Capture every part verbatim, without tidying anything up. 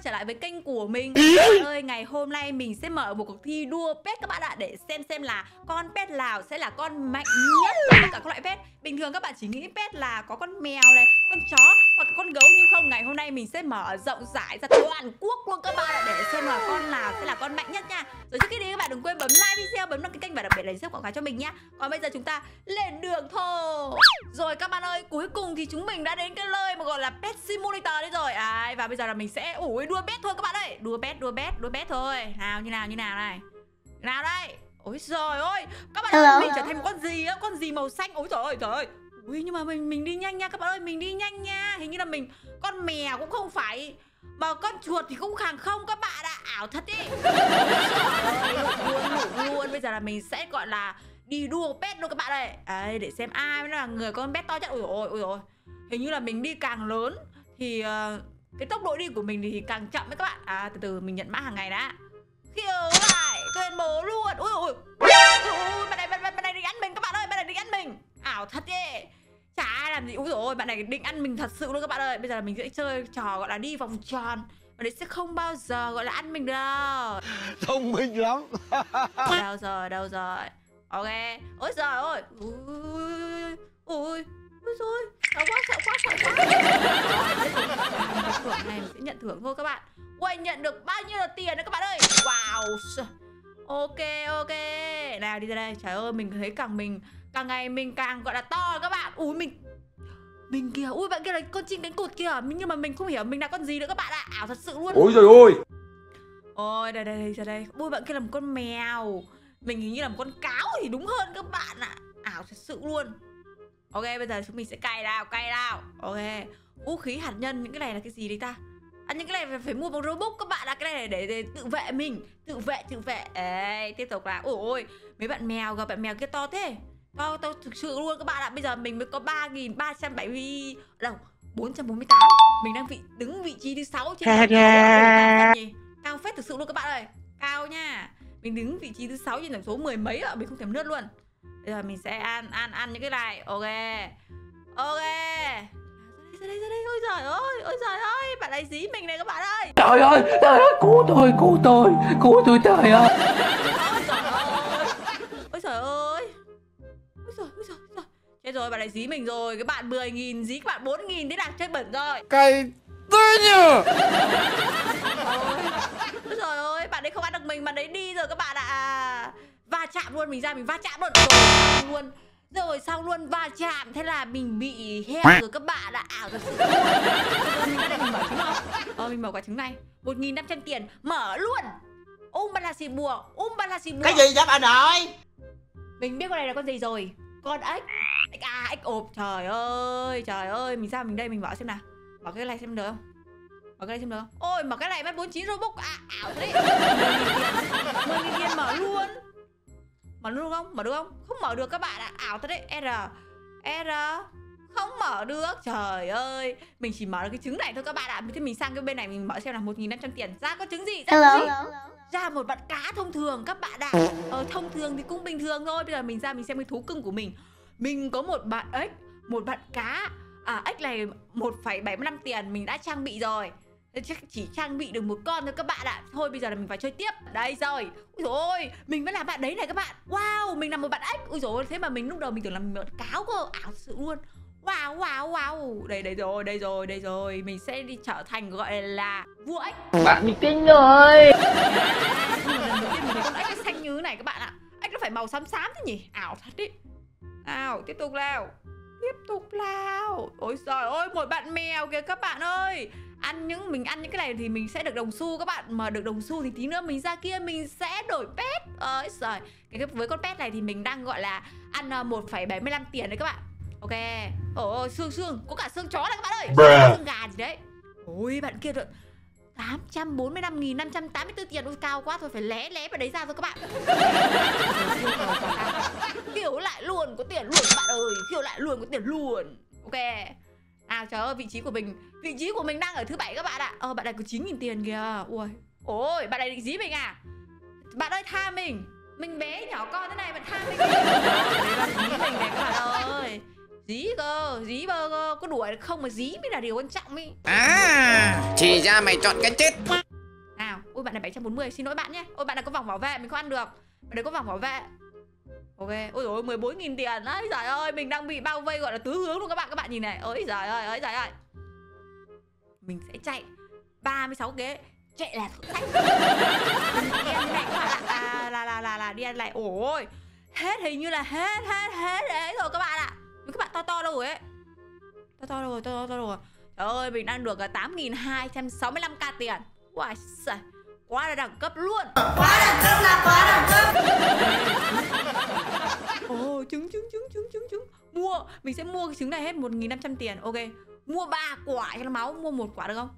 quay trở lại với kênh của mình. Các ơi, ngày hôm nay mình sẽ mở một cuộc thi đua pet các bạn ạ, để xem xem là con pet nào sẽ là con mạnh nhất trong tất cả các loại pet. Bình thường các bạn chỉ nghĩ pet là có con mèo này, con chó hoặc con gấu, nhưng không, ngày hôm nay mình sẽ mở rộng giải ra toàn quốc luôn các bạn ạ, để xem là con nào sẽ là con mạnh nhất nha. Rồi trước khi đi các bạn đừng quên bấm like video, bấm đăng ký kênh và đặc biệt là share quảng cáo cho mình nhá. Còn bây giờ chúng ta lên đường thôi. Rồi các bạn ơi, cuối cùng thì chúng mình đã đến cái nơi mà gọi là Pet Simulator đấy rồi. À, và bây giờ là mình sẽ ủi đua pet thôi các bạn ơi. Đua pet, đua pet, đua pet thôi. Nào, như nào, như nào này. Nào đây. Ôi giời ơi, các bạn ơi, mình trở thành một con gì á, con gì màu xanh. Ôi trời ơi, trời ơi. Ui, nhưng mà mình mình đi nhanh nha các bạn ơi, mình đi nhanh nha. Hình như là mình con mèo cũng không phải, mà con chuột thì cũng hàng không các bạn ạ. Ảo thật đi. Luôn luôn, bây giờ là mình sẽ gọi là đi đua pet luôn các bạn ơi. Đấy, để xem ai mới là người con pet to nhất. Ôi ôi ôi ôi. Hình như là mình đi càng lớn thì uh, cái tốc độ đi của mình thì càng chậm đấy các bạn. À, từ từ mình nhận mã hàng ngày đã. Khiêu lại, tuyên bố luôn. Ui ôi. Ui, bạn này bạn, bạn này định ăn mình các bạn ơi, bạn này định ăn mình. Ảo thật đấy. Chả ai làm gì. Úi dồi ôi, bạn này định ăn mình thật sự luôn các bạn ơi. Bây giờ là mình sẽ chơi trò gọi là đi vòng tròn. Và đấy sẽ không bao giờ gọi là ăn mình đâu. Thông minh lắm. Đâu rồi, đâu rồi. Ok. Ôi giời ơi. Ui ui ui. Ôi giời, sợ quá, sợ quá, sợ quá. Thưởng này mình sẽ nhận thưởng thôi các bạn. Ui, nhận được bao nhiêu là tiền đấy các bạn ơi. Wow. Ok, ok. Nào, đi ra đây. Trời ơi, mình thấy càng mình càng ngày mình càng gọi là to các bạn. Ui mình mình kìa, ui bạn kia là con chim cánh cụt kìa, nhưng mà mình không hiểu mình là con gì nữa các bạn ạ. À, ảo thật sự luôn. Ôi giời ơi. Ôi đây đây đây đây. Ui bạn kia là một con mèo. Mình hình như là một con cáo thì đúng hơn các bạn ạ. À, ảo thật sự luôn. Ok, bây giờ chúng mình sẽ cày nào, cày nào. Ok. Vũ khí hạt nhân, những cái này là cái gì đấy ta? À, những cái này phải mua bằng Robux các bạn ạ. À, cái này để, để tự vệ mình, tự vệ, tự vệ. Ê, tiếp tục là. Ôi ôi, mấy bạn mèo, gặp bạn mèo kia to thế. To to thực sự luôn các bạn ạ. À, bây giờ mình mới có ba nghìn ba trăm bảy mươi đâu, bốn trăm bốn mươi tám. Mình đang vị đứng vị trí thứ sáu trên bảng yeah. Cao phết thực sự luôn các bạn ơi. Cao nha. Mình đứng vị trí thứ sáu trên tổng số mười mấy ạ, mình không thèm lướt luôn. Bây giờ mình sẽ ăn ăn ăn những cái này. Ok. Ok. Ra đây ra đây. Ôi giời ơi, ôi giời ơi, bạn ấy dí mình này các bạn ơi. Trời ơi, trời ơi, cứu tôi, cứu tôi, cứu tôi trời ơi. Ôi trời ơi. Ôi trời, ôi trời, trời. Chết rồi, bạn ấy dí mình rồi. Cái bạn mười nghìn dí các bạn bốn nghìn thế là chơi bẩn rồi. Cay tươi nhờ. Ôi trời ơi, bạn ấy không ăn được mình, bạn ấy đi rồi các bạn ạ. À, va chạm luôn, mình ra mình va chạm luôn. Rồi luôn. Rồi xong luôn, va chạm, thế là mình bị heo rồi các bạn ạ. Ảo thật sự. Mình ra đây mình mở trứng không? Ờ, mình mở quả trứng này. một nghìn năm trăm tiền, mở luôn. Ôm bà là xì bùa, ôm bà là xì bùa. Cái gì vậy bà nội? Mình biết con này là con gì rồi. Con ếch. À, ếch ộp. Trời ơi, trời ơi, mình ra mình đây mình mở xem nào. Mở cái này xem được không? Mở cái này xem được không? Ôi, mở cái này mất bốn mươi chín Robux. À, ảo thế. mười nghìn tiền mở luôn. Mở được không? Mở được không? Không mở được các bạn ạ. À, ảo thật đấy. R R không mở được. Trời ơi, mình chỉ mở được cái trứng này thôi các bạn ạ. À, thế mình sang cái bên này mình mở xem là một nghìn năm trăm tiền. Ra có trứng gì? Ra hello, gì? Hello. Ra một bạn cá thông thường các bạn ạ. À, ờ, thông thường thì cũng bình thường thôi. Bây giờ mình ra mình xem cái thú cưng của mình. Mình có một bạn ếch, một bạn cá. À, ếch này một phẩy bảy mươi lăm tiền mình đã trang bị rồi. Chắc chỉ trang bị được một con thôi các bạn ạ. À, thôi bây giờ là mình phải chơi tiếp. Đây rồi. Úi dồi ôi, mình vẫn là bạn đấy này các bạn. Wow, mình là một bạn ếch. Úi dồi ôi, thế mà mình lúc đầu mình tưởng là mình một cáo cơ. Ảo sự luôn. Wow, wow, wow. Đây, đây rồi, đây rồi, đây rồi. Mình sẽ đi trở thành gọi là vua ếch. Bạn mình kinh rồi. Lần đầu tiên mình thấy con ếch nó xanh như thế này các bạn ạ. À, ếch nó phải màu xám xám thế nhỉ. Ảo thật đấy. Nào, tiếp tục nào. Tiếp tục nào. Ôi trời ơi, một bạn mèo kìa các bạn ơi. Ăn những mình ăn những cái này thì mình sẽ được đồng xu các bạn. Mà được đồng xu thì tí nữa mình ra kia mình sẽ đổi pet. Ôi trời, cái với con pet này thì mình đang gọi là ăn một phẩy bảy mươi lăm tiền đấy các bạn. Ok. Ồ, xương xương, có cả xương chó này các bạn ơi. Có xương gà gì đấy. Ôi bạn kia rồi. tám trăm bốn mươi lăm nghìn năm trăm tám mươi tư tiền. Ôi cao quá, thôi phải lé lé vào đấy ra thôi các bạn. Kiểu lại luôn, có tiền luôn các bạn ơi. Kiểu lại luôn, có tiền luôn. Ok. À trời ơi, vị trí của mình, vị trí của mình đang ở thứ bảy các bạn ạ. Ờ, bạn này có chín nghìn tiền kìa. Ui. Ôi, bạn này định dí mình à? Bạn ơi tha mình. Mình bé nhỏ con thế này bạn tha mình. Dí mình này các bạn ơi. Dí cơ, dí bơ cơ, có đuổi được không mà dí mới là điều quan trọng ý. À. Thì ra mày chọn cái chết. Nào, ôi bạn này bảy trăm bốn mươi, xin lỗi bạn nhé. Ôi bạn này có vòng bảo vệ, mình không ăn được. Bạn này có vòng bảo vệ. Ok, ôi dồi ôi, mười bốn nghìn tiền đấy, trời ơi, mình đang bị bao vây gọi là tứ hướng luôn các bạn, các bạn nhìn này. Ôi giời ơi, ôi giời ơi. Mình sẽ chạy ba mươi sáu ghế. Chạy là thử thách. Đi ăn lại à, là, là, là, là, đi ăn lại. Ôi, hết hình như là hết, hết, hết đấy rồi các bạn ạ. Các bạn to to đâu rồi ấy. To to đâu rồi, to to, to đâu rồi. Trời ơi, mình đang được tám nghìn hai trăm sáu mươi lăm k tiền. Wow, xài. Quá là đẳng cấp luôn. Quá đẳng cấp là quá đẳng cấp. Ồ, trứng, trứng, trứng, trứng, trứng, trứng. Mua, mình sẽ mua cái trứng này hết một nghìn năm trăm tiền. Ok, mua ba quả cho nó máu. Mua một quả được không?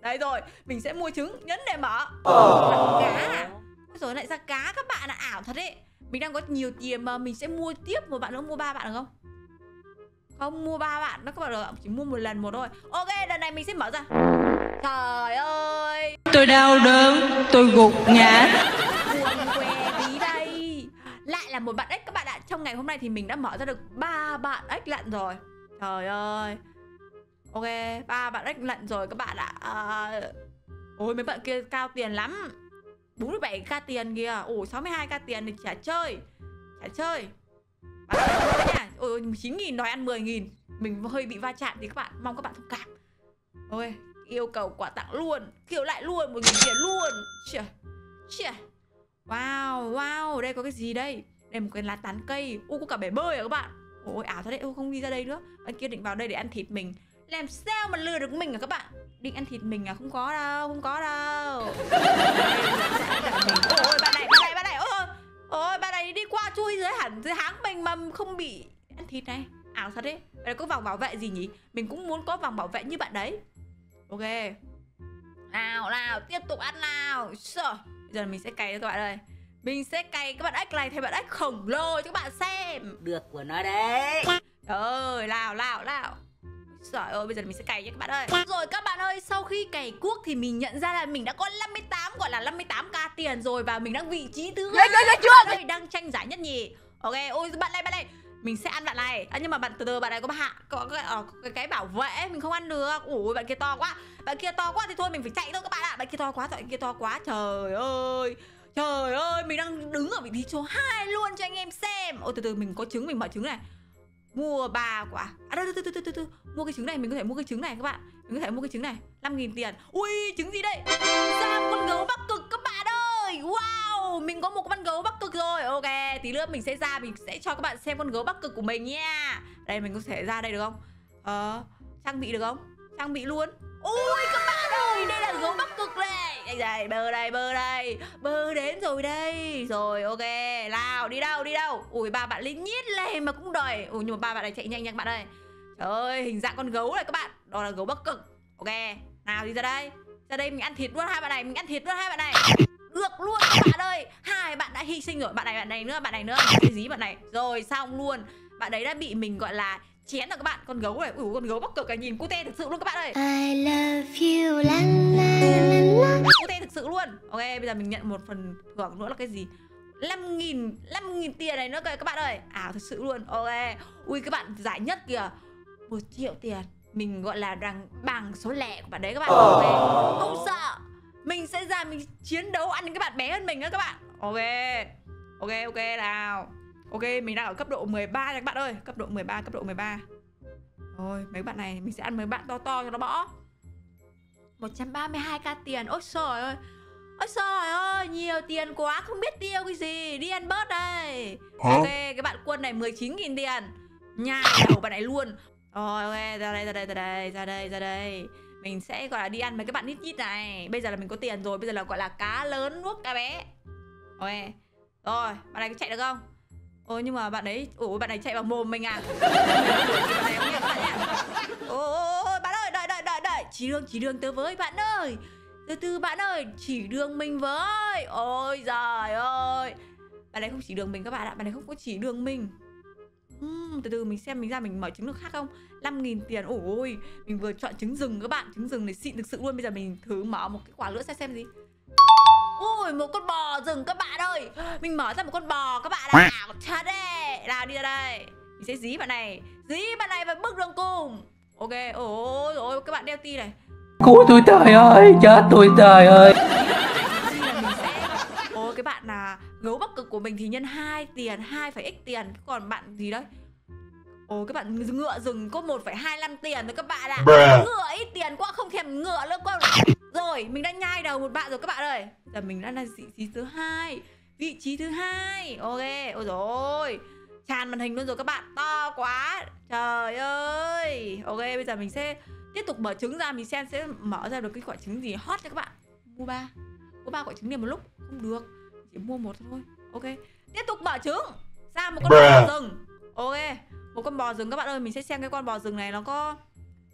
Đấy rồi, mình sẽ mua trứng, nhấn để mở. Ồ, cá. Rồi lại ra cá các bạn ạ, ảo thật đấy. Mình đang có nhiều tiền mà mình sẽ mua tiếp một bạn nữa, mua ba bạn được không? Không, mua ba bạn, nó các bạn được, chỉ mua một lần một thôi. Ok, lần này mình sẽ mở ra. Trời ơi, tôi đau đớn, tôi gục ngã. Buồn què tí đây. Lại là một bạn ếch các bạn ạ. Trong ngày hôm nay thì mình đã mở ra được ba bạn ếch lặn rồi. Trời ơi. Ok, ba bạn ếch lặn rồi các bạn ạ. À... Ôi mấy bạn kia cao tiền lắm, bốn mươi bảy k tiền kìa. Ủa sáu mươi hai k tiền thì chả chơi. Chả chơi bạn... Ôi chín nghìn đòi ăn mười nghìn. Mình hơi bị va chạm thì các bạn, mong các bạn thông cảm. Ok, yêu cầu quà tặng luôn, kiểu lại luôn, một nghìn tiền luôn. Chà, chà. Wow, wow, đây có cái gì đây? Đây một cái lá tán cây. Ui, có cả bể bơi à các bạn. Ôi, ảo thật đấy, không đi ra đây nữa. Anh kia định vào đây để ăn thịt mình. Làm sao mà lừa được mình à các bạn? Định ăn thịt mình à? Không có đâu, không có đâu. Ôi, bạn này, bạn này, bạn này. Ôi, ôi, bạn này đi qua chui dưới hẳn, dưới háng mình mà không bị ăn thịt này. Ảo thật đấy. Bạn này có vòng bảo vệ gì nhỉ? Mình cũng muốn có vòng bảo vệ như bạn đấy. Ok. Nào, nào, tiếp tục ăn nào. Giờ mình sẽ cày cho các bạn đây. Mình sẽ cày các bạn ếch này thành bạn ếch khổng lồ cho các bạn xem. Được của nó đấy. Trời ơi, nào, nào, nào. Trời ơi, bây giờ mình sẽ cày nha các bạn ơi. Rồi các bạn ơi, sau khi cày cuốc thì mình nhận ra là mình đã có năm mươi tám, gọi là năm mươi tám k tiền rồi. Và mình đang vị trí thứ hai. Mình đang tranh giải nhất nhì. Ok, ôi bạn này, bạn này. Mình sẽ ăn bạn này. À, nhưng mà bạn từ từ bạn này có hạ có cái, à, cái cái bảo vệ mình không ăn được. Ủa bạn kia to quá. Bạn kia to quá thì thôi mình phải chạy thôi các bạn ạ. À. Bạn kia to quá, bạn kia to quá. Trời ơi. Trời ơi, mình đang đứng ở vị trí số hai luôn cho anh em xem. Ôi từ từ mình có trứng, mình mở trứng này. Mua ba quả. À từ từ từ từ từ từ. Mua cái trứng này, mình có thể mua cái trứng này các bạn. Mình có thể mua cái trứng này, năm nghìn tiền. Ui, trứng gì đây? Ra con gấu Bắc Cực các bạn ơi. Wow. Mình có một con gấu Bắc Cực rồi. Ok, tí nữa mình sẽ ra, mình sẽ cho các bạn xem con gấu Bắc Cực của mình nha. Đây, mình có thể ra đây được không? Ờ, trang bị được không? Trang bị luôn. Ôi các bạn ơi, đây là gấu Bắc Cực này. Đây, đây, bơ đây, bơ đây. Bơ đến rồi đây. Rồi, ok, nào, đi đâu, đi đâu. Ui, ba bạn lính nhít này mà cũng đòi. Ui, nhưng mà ba bạn này chạy nhanh nha các bạn ơi. Trời ơi, hình dạng con gấu này các bạn. Đó là gấu Bắc Cực. Ok, nào đi ra đây. Ra đây mình ăn thịt luôn hai bạn này. Mình ăn thịt luôn hai bạn này. Được luôn các bạn ơi. Hai bạn đã hy sinh rồi. Bạn này, bạn này nữa, bạn này nữa. Cái gì bạn này. Rồi xong luôn. Bạn đấy đã bị mình gọi là chén rồi các bạn. Con gấu này. Ủa con gấu Bắc Cực cả nhìn cute thực sự luôn các bạn ơi. I love you la la la la. Cute thực sự luôn. Ok, bây giờ mình nhận một phần thưởng nữa là cái gì? năm nghìn, năm nghìn tiền này nữa kìa các bạn ơi. Ảo thực sự luôn. Ok. Ui các bạn giải nhất kìa. một triệu tiền. Mình gọi là đang bằng số lẻ của bạn đấy các bạn. Okay. Không sợ. Mình sẽ ra mình chiến đấu ăn những cái bạn bé hơn mình đó các bạn. Ok. Ok, ok nào. Ok, mình đang ở cấp độ mười ba nha các bạn ơi. Cấp độ mười ba, cấp độ mười ba. Rồi, mấy bạn này mình sẽ ăn mấy bạn to to cho nó bỏ. Một trăm ba mươi hai k tiền. Ôi trời ơi. Ôi trời ơi, nhiều tiền quá. Không biết tiêu cái gì. Đi ăn bớt đây. Ok, cái bạn quân này mười chín nghìn tiền. Nhà đầu bạn này luôn. Rồi, ok, ra đây, ra đây, ra đây, ra đây, ra đây. Mình sẽ gọi là đi ăn mấy cái bạn nít nít này. Bây giờ là mình có tiền rồi. Bây giờ là gọi là cá lớn nuốt cá bé. Ok. Rồi, bạn này có chạy được không? Ôi nhưng mà bạn ấy. Ủa bạn này chạy vào mồm mình à. Bạn này không nghe bạn nhé. Ôi bạn ơi, đợi đợi đợi đợi. Chỉ đường chỉ đường tớ với bạn ơi. Từ từ bạn ơi, chỉ đường mình với. Ôi giời ơi. Bạn này không chỉ đường mình các bạn ạ. Bạn này không có chỉ đường mình. Uhm, từ từ mình xem mình ra mình mở trứng được khác không. Năm nghìn tiền. Ôi mình vừa chọn trứng rừng các bạn. Trứng rừng này xịn thực sự luôn. Bây giờ mình thử mở một cái quả lửa xem xem gì. Ôi một con bò rừng các bạn ơi. Mình mở ra một con bò các bạn ạ. Ảo thật đấy. Nào đi ra đây. Mình sẽ dí bạn này. Dí bạn này vào bước đường cùng. Ok. Ôi dồi ôi các bạn đeo ti này. Cứu tôi, trời ơi, chết tôi, trời ơi. Ôi cái bạn là gấu bắc cực của mình thì nhân hai tiền, hai phẩy x tiền. Còn bạn gì đấy? Ồ, các bạn ngựa rừng có một phẩy hai lăm tiền rồi các bạn ạ. À. Ngựa ít tiền quá, không thèm ngựa nữa quá. Rồi, mình đã nhai đầu một bạn rồi các bạn ơi. Giờ mình đã là vị trí thứ hai. Vị trí thứ hai. Ok, ôi dồi ôi. Tràn màn hình luôn rồi các bạn. To quá. Trời ơi. Ok, bây giờ mình sẽ tiếp tục mở trứng ra, mình xem sẽ mở ra được cái quả trứng gì hot cho các bạn. Mua ba. Có ba quả trứng liền một lúc không được. Chỉ mua một thôi. Ok. Tiếp tục mở trứng. Ra một con bò rừng. Ok. Một con bò rừng các bạn ơi, mình sẽ xem cái con bò rừng này nó có.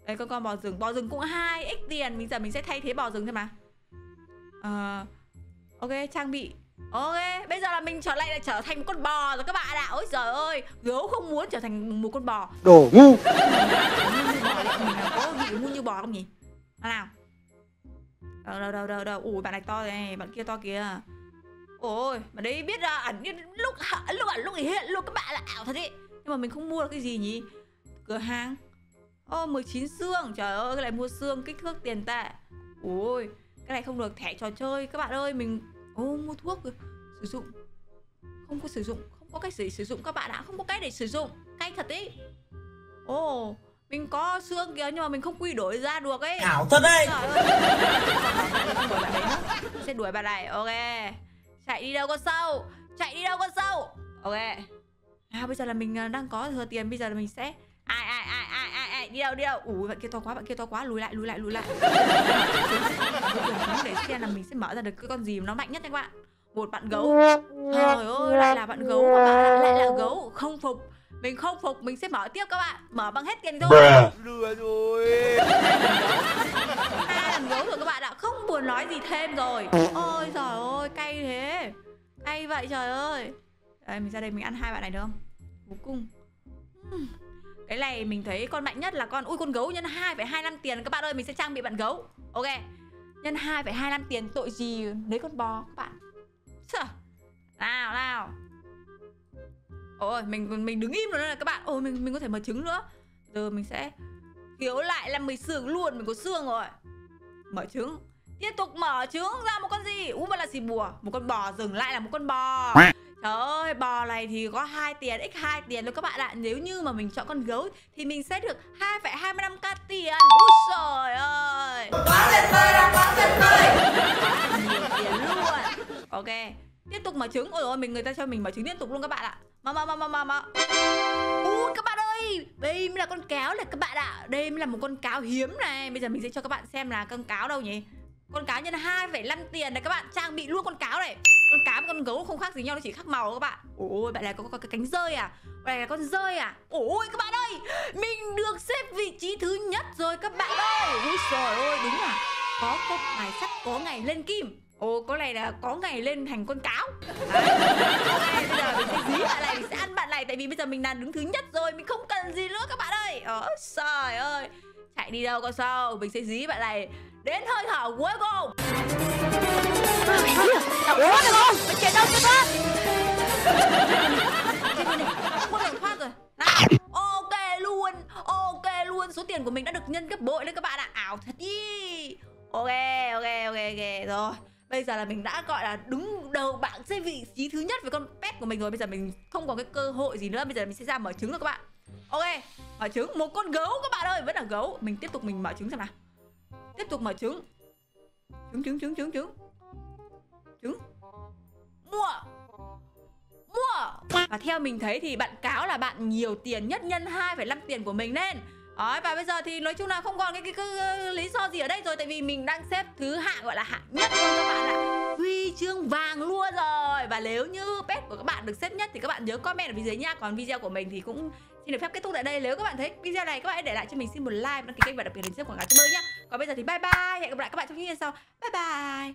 Đây con con bò rừng, bò rừng cũng hai x tiền, mình giờ mình sẽ thay thế bò rừng thôi mà. À, ok, trang bị. Ok, bây giờ là mình trở lại lại trở thành con bò rồi các bạn ạ. Ôi giời ơi, gấu không muốn trở thành một con bò. Đồ ngu. Có vị ngu như bò không nhỉ? Nào. Đâu đâu đâu đâu. Ui bạn này to này, bạn kia to kìa. Ôi, mà đấy biết là ẩn lúc lúc ẩn lúc hiện luôn các bạn là ảo thật đấy. Nhưng mà mình không mua được cái gì nhỉ? Cửa hàng. Ô, oh, mười chín xương. Trời ơi, cái này mua xương kích thước tiền tệ. Ôi, cái này không được. Thẻ trò chơi. Các bạn ơi, mình... Ô, oh, mua thuốc rồi. Sử dụng. Không có sử dụng. Không có cách để sử dụng các bạn ạ. Không có cách để sử dụng. Cay thật ý. Ồ, oh, mình có xương kìa. Nhưng mà mình không quy đổi ra được ấy. Ảo thật đấy. Sẽ đuổi bạn này. Ok. Chạy đi đâu con sâu. Chạy đi đâu con sâu. Ok. À, bây giờ là mình đang có thừa tiền, bây giờ là mình sẽ ai ai ai ai ai ai đi đâu đi đâu. Ủa bạn kia to quá, bạn kia to quá, lùi lại lùi lại lùi lại. Để xem là mình sẽ mở ra được cái con gì nó mạnh nhất nha các bạn. Một bạn gấu. Trời ơi, lại là bạn gấu các bạn, lại là gấu, không phục. Mình không phục, mình sẽ mở tiếp các bạn. Mở bằng hết tiền thôi. Lừa rồi. Hai lần gấu rồi các bạn ạ, không buồn nói gì thêm rồi. Ôi trời ơi, cay thế. Cay vậy trời ơi. Đây, mình ra đây mình ăn hai bạn này được không? Vô cùng. Hmm. Cái này mình thấy con mạnh nhất là con... Ui, con gấu nhân hai phẩy hai lăm tiền. Các bạn ơi, mình sẽ trang bị bạn gấu. Ok. Nhân hai phẩy hai lăm tiền tội gì lấy con bò các bạn. Sợ. Nào, nào. Ôi, mình mình đứng im rồi là các bạn. Ôi, mình mình có thể mở trứng nữa. Giờ mình sẽ khiếu lại là mình xương luôn. Mình có xương rồi. Mở trứng. Tiếp tục mở trứng ra một con gì? Ui, mà là xì bùa. Một con bò dừng lại là một con bò. Trời ơi, bò này thì có hai tiền, nhân hai tiền luôn các bạn ạ. Nếu như mà mình chọn con gấu thì mình sẽ được hai phẩy hai lăm k tiền. Úi trời ơi. Quá tuyệt vời là quá tuyệt vời. Nhiều tiền luôn. Ok, tiếp tục mở trứng. Ôi ôi, mình người ta cho mình mở trứng liên tục luôn các bạn ạ. Mà mà mà mà mà mà. Ui các bạn ơi, đây mới là con cáo này các bạn ạ. Đây mới là một con cáo hiếm này. Bây giờ mình sẽ cho các bạn xem là con cáo đâu nhỉ. Con cáo nhân hai phẩy năm tiền này các bạn, trang bị luôn con cáo này. Con cá với con gấu không khác gì nhau, nó chỉ khác màu các bạn. Ôi, bạn này có, có cái cánh rơi à? Bạn này là con rơi à? Ôi các bạn ơi, mình được xếp vị trí thứ nhất rồi các bạn ơi. Úi trời ơi, đúng là có cốc mài sắt có ngày lên kim. Ồ, có này là có ngày lên thành con cáo. Đấy, bây giờ mình sẽ dí bạn này, mình sẽ ăn bạn này. Tại vì bây giờ mình là đứng thứ nhất rồi, mình không cần gì nữa các bạn ơi. Ôi trời ơi, chạy đi đâu con sao? Mình sẽ dí bạn này đến hơi thở cuối cùng. Đậu thoát được không? Mình chạy đâu chưa thoát. Không có đường thoát rồi. Nào. Ok luôn. Ok luôn. Số tiền của mình đã được nhân gấp bội đấy các bạn ạ. À. Ảo thật đi. Ok ok ok ok rồi. Bây giờ là mình đã gọi là đứng đầu bảng xếp vị trí thứ nhất với con pet của mình rồi. Bây giờ mình không có cái cơ hội gì nữa. Bây giờ mình sẽ ra mở trứng rồi các bạn. Ok. Mở trứng. Một con gấu các bạn ơi. Vẫn là gấu. Mình tiếp tục mình mở trứng xem nào. Tiếp tục mở trứng. Trứng trứng trứng trứng trứng. Trứng. Mua. Mua. Và theo mình thấy thì bạn cáo là bạn nhiều tiền nhất nhân hai phẩy năm tiền của mình nên. Đó, và bây giờ thì nói chung là không còn cái, cái, cái, cái lý do gì ở đây rồi. Tại vì mình đang xếp thứ hạng gọi là hạng nhất luôn các bạn ạ. Huy chương vàng luôn rồi. Và nếu như pet của các bạn được xếp nhất thì các bạn nhớ comment ở phía dưới nha. Còn video của mình thì cũng xin được phép kết thúc tại đây. Nếu các bạn thấy video này các bạn hãy để lại cho mình xin một like, đăng ký kênh và đặc biệt là nhấn nút quảng cáo cho Bơ nhá. Còn bây giờ thì bye bye. Hẹn gặp lại các bạn trong những video sau. Bye bye.